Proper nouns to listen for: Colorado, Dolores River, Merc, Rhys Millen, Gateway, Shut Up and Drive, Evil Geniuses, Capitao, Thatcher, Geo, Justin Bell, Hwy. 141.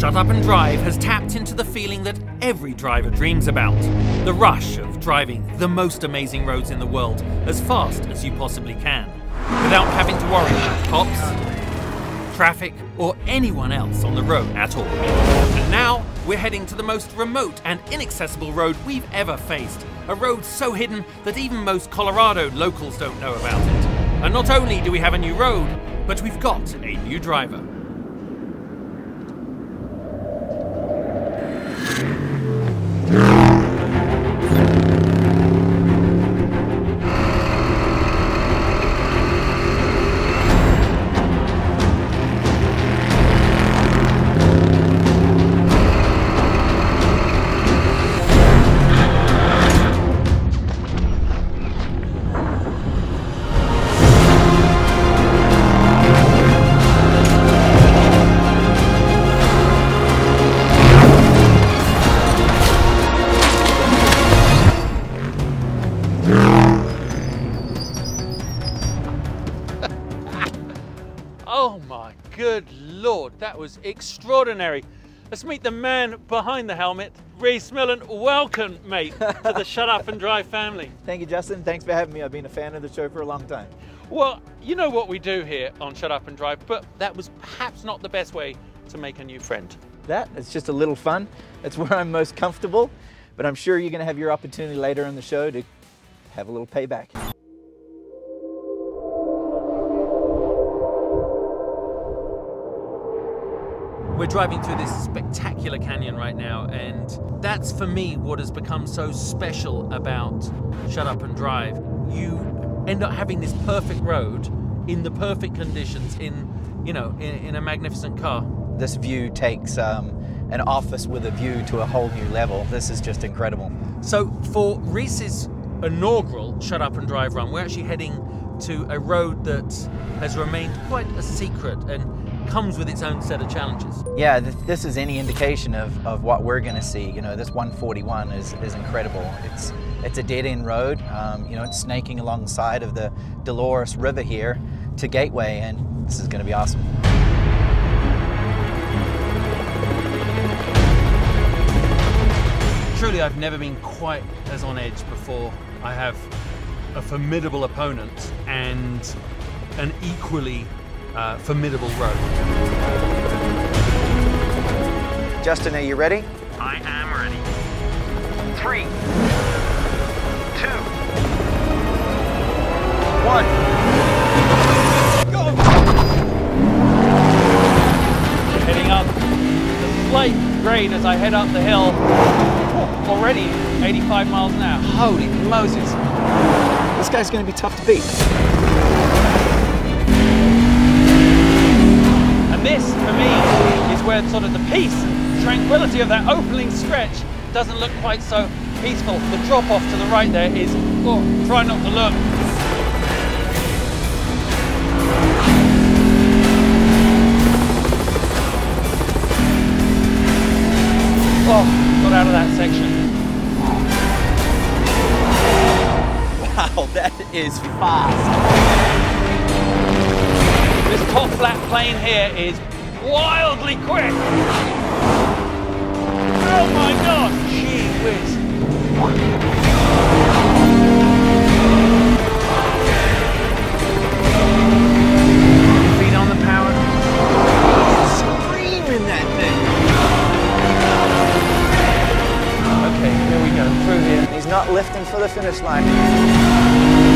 Shut Up and Drive has tapped into the feeling that every driver dreams about. The rush of driving the most amazing roads in the world as fast as you possibly can, without having to worry about cops, traffic, or anyone else on the road at all. And now, we're heading to the most remote and inaccessible road we've ever faced. A road so hidden that even most Colorado locals don't know about it. And not only do we have a new road, but we've got a new driver. Oh my good Lord, that was extraordinary. Let's meet the man behind the helmet, Rhys Millen. Welcome, mate, to the Shut Up and Drive family. Thank you, Justin. Thanks for having me. I've been a fan of the show for a long time. Well, you know what we do here on Shut Up and Drive, but that was perhaps not the best way to make a new friend. It's just a little fun. It's where I'm most comfortable, but I'm sure you're going to have your opportunity later in the show to have a little payback. We're driving through this spectacular canyon right now, and that's for me what has become so special about Shut Up and Drive. You end up having this perfect road in the perfect conditions in a magnificent car. This view takes an office with a view to a whole new level. This is just incredible. So for Rhys's inaugural Shut Up and Drive run, we're actually heading to a road that has remained quite a secret and comes with its own set of challenges. Yeah, this is any indication of what we're going to see. You know, this 141 is incredible. It's a dead-end road. You know, it's snaking alongside of the Dolores River here to Gateway, and this is going to be awesome. Truly, I've never been quite as on edge before. I have a formidable opponent and an equally formidable road. Justin, are you ready? I am ready. 3, 2, 1. Go! Heading up the slight grade as I head up the hill. Already 85 miles an hour. Holy Moses. This guy's going to be tough to beat. This, for me, is where sort of the peace, tranquility of that opening stretch doesn't look quite so peaceful. The drop-off to the right there is, oh, try not to look. Oh, got out of that section. Wow, that is fast. This top flat plane here is wildly quick. Oh my God, gee whiz. Feet on the power. Screaming that thing. Okay, here we go, through here. He's not lifting for the finish line.